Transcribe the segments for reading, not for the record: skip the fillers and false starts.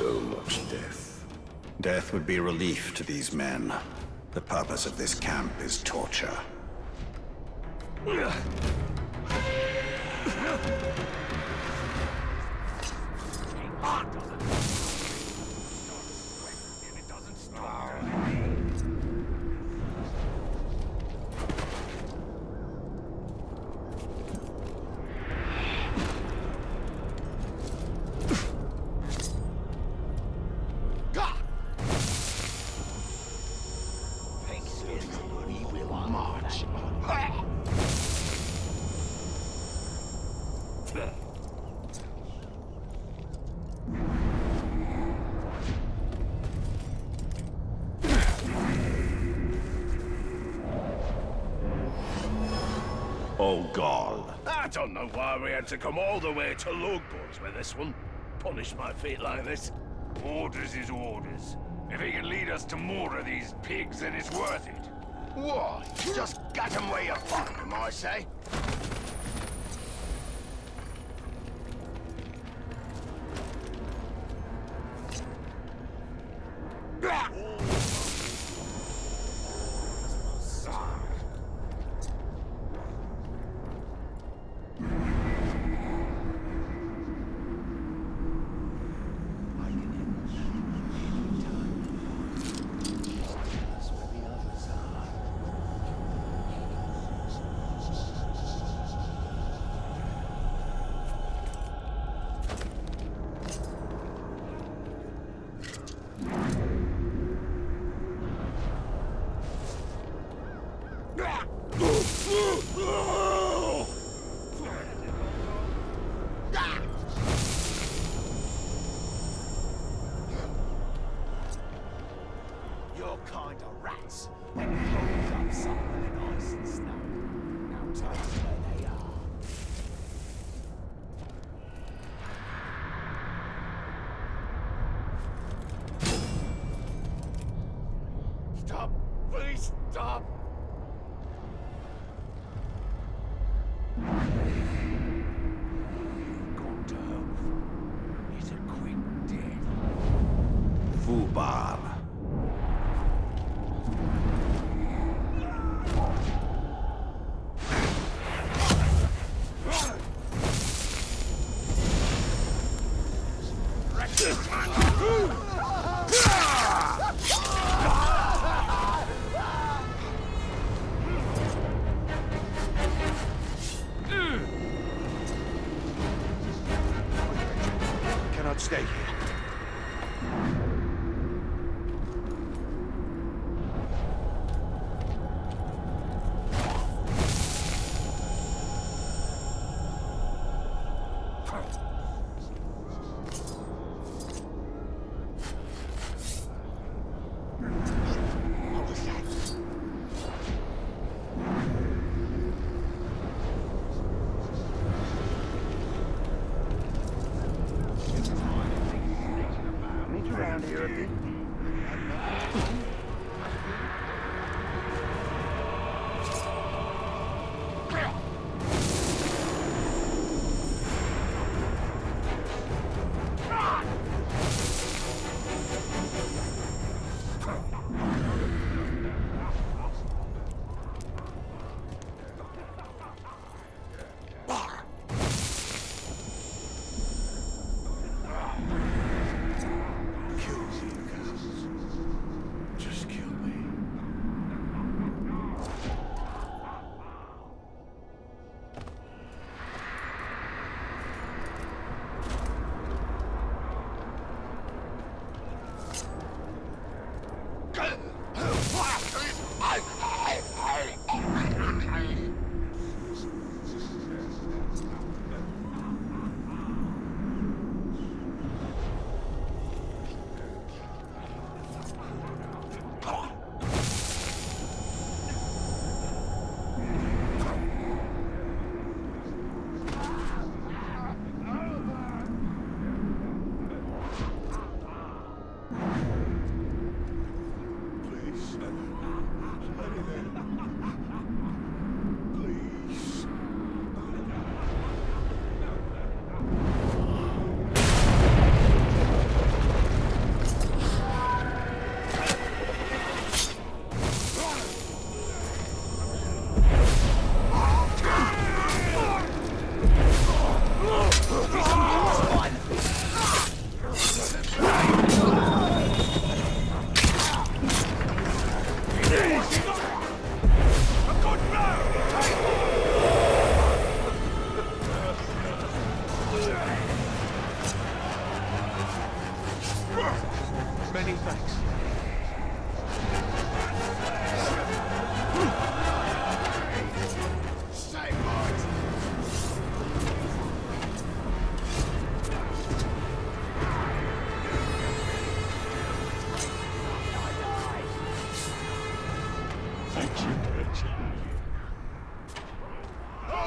so much death. Death would be relief to these men. The purpose of this camp is torture. I don't know why we had to come all the way to Logboy's with this one. Punish my feet like this. Orders is orders. If he can lead us to more of these pigs, then it's worth it. Why? Just get them where you find them, I say.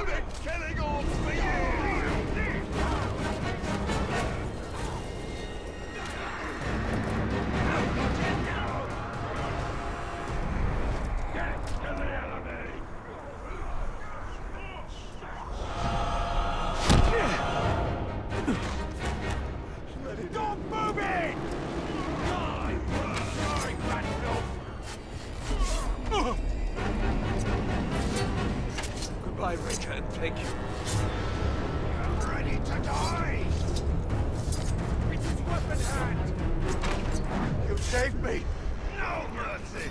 I've been killing orcs for years! Get to the enemy! Let it... Stop moving! Die! Die, Granville! Goodbye, Richard. Thank you. I'm ready to die! It's his weapon hand! You saved me! No mercy!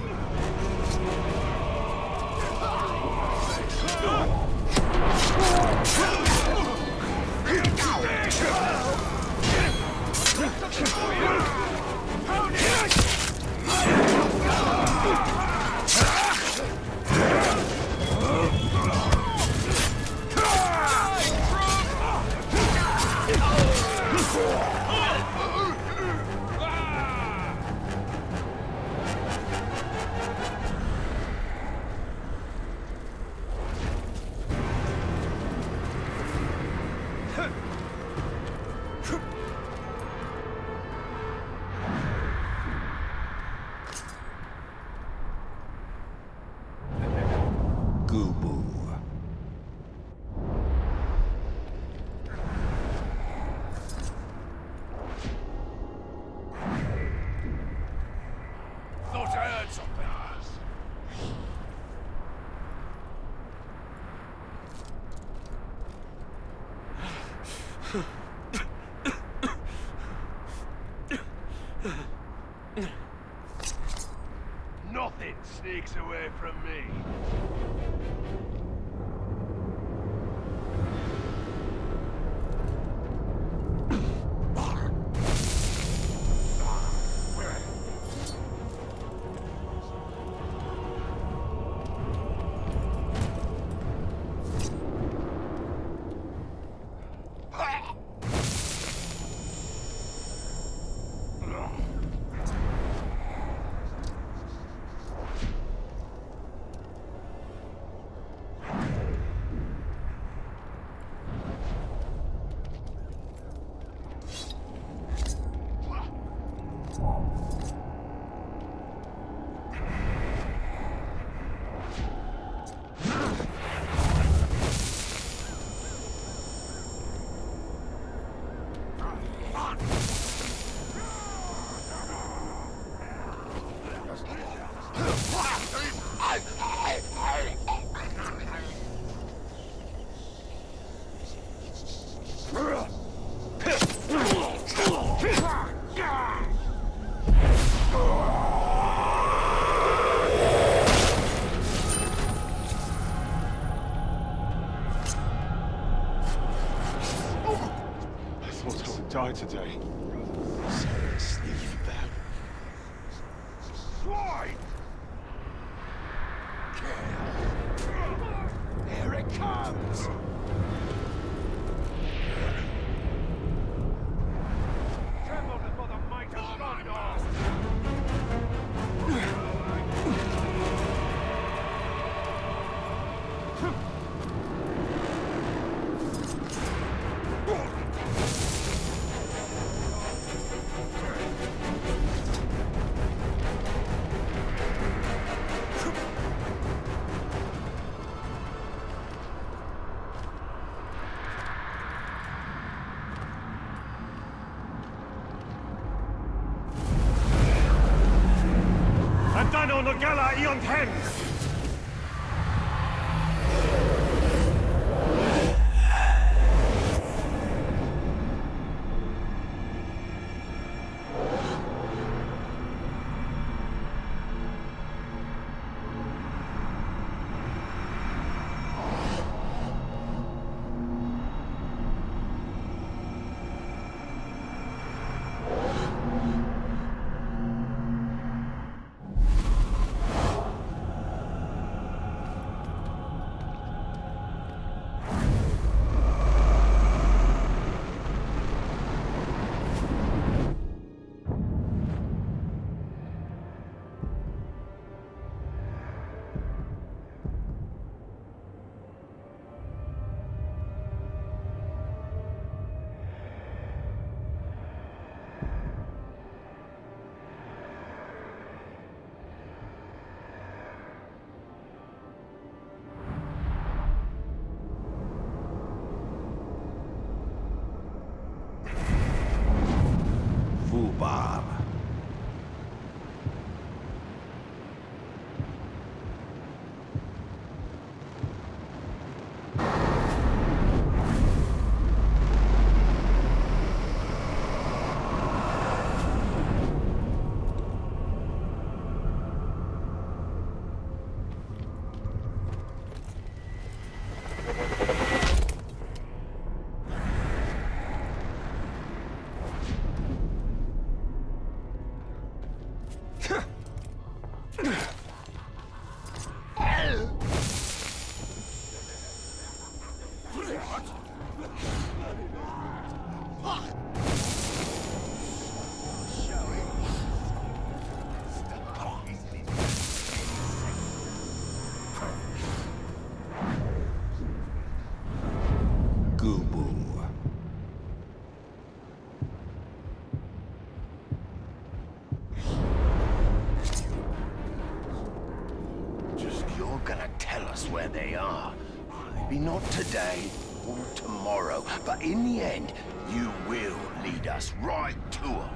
Nothing sneaks away from me. Die today. Gala Ion Hens! Bob. Not today or tomorrow, but in the end, you will lead us right to them.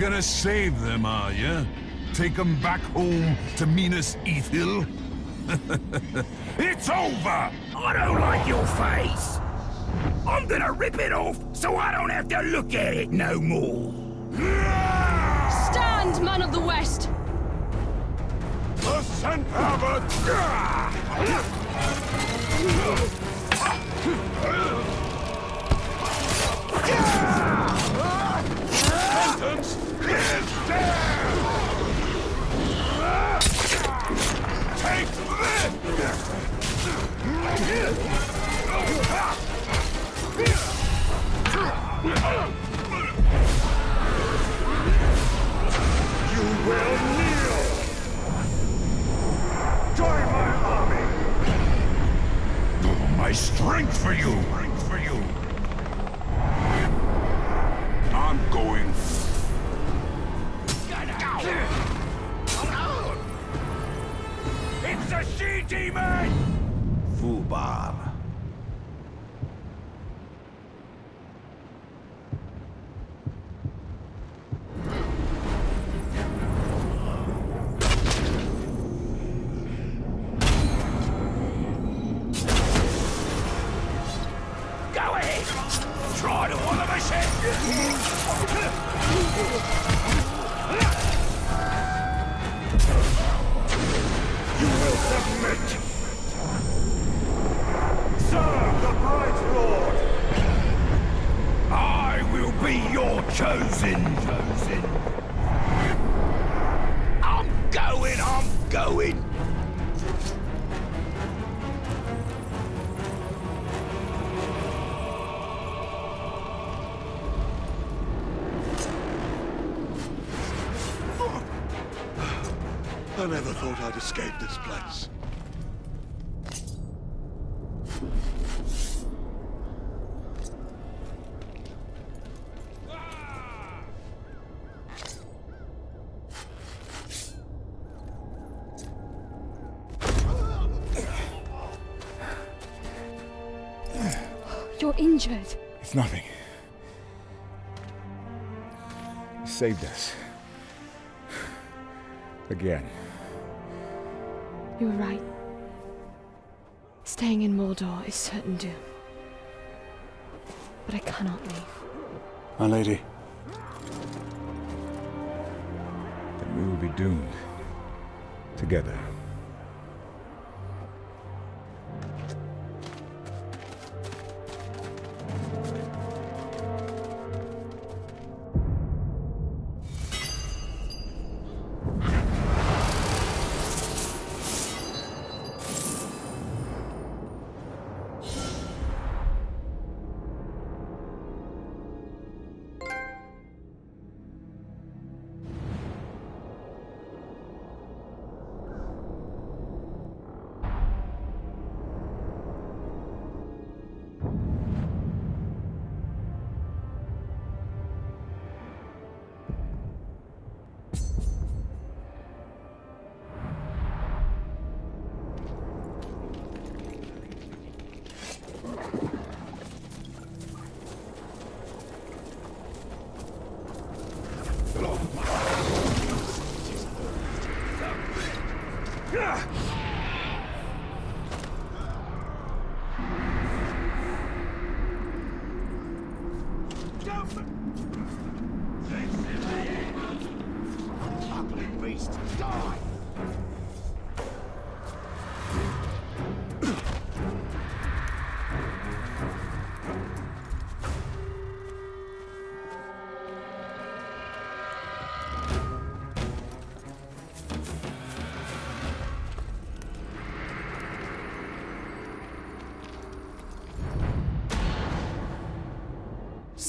Gonna save them, are you? Take them back home to Minas Ethil? It's over! I don't like your face. I'm gonna rip it off so I don't have to look at it no more. Stand, man of the West! The scent of a... is down! Take this! I never thought I'd escape this place. You're injured. It's nothing. You saved us. Again. You were right. Staying in Mordor is certain doom. But I cannot leave. My lady. Then we will be doomed. Together.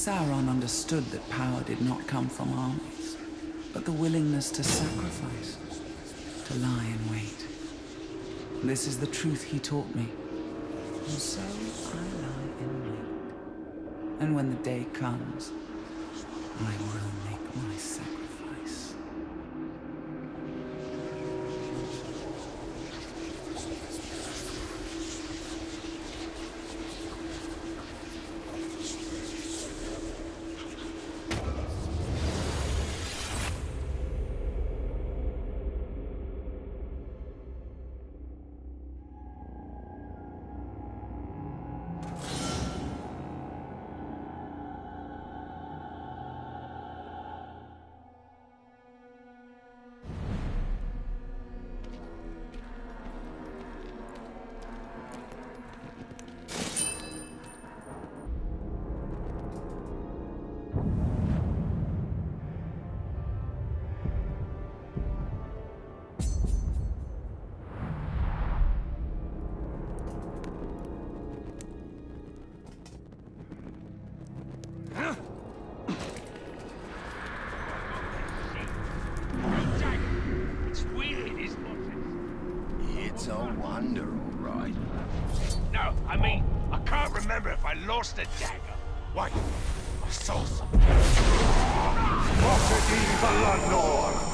Sauron understood that power did not come from armies, but the willingness to sacrifice, to lie in wait. This is the truth he taught me, and so I lie in wait. And when the day comes, I will make my sacrifice. Lost a dagger. Wait, I saw something. Prophecy for Baranor!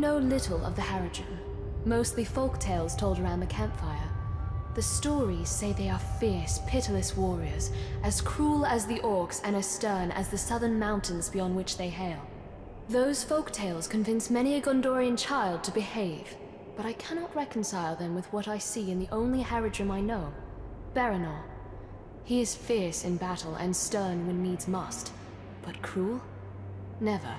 know little of the Haradrim, mostly folk tales told around the campfire. The stories say they are fierce, pitiless warriors, as cruel as the orcs and as stern as the southern mountains beyond which they hail. Those folk tales convince many a Gondorian child to behave, but I cannot reconcile them with what I see in the only Haradrim I know, Baranor. He is fierce in battle and stern when needs must, but cruel? Never.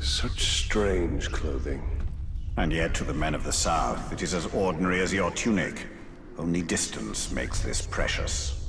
Such strange clothing. And yet to the men of the south, it is as ordinary as your tunic. Only distance makes this precious.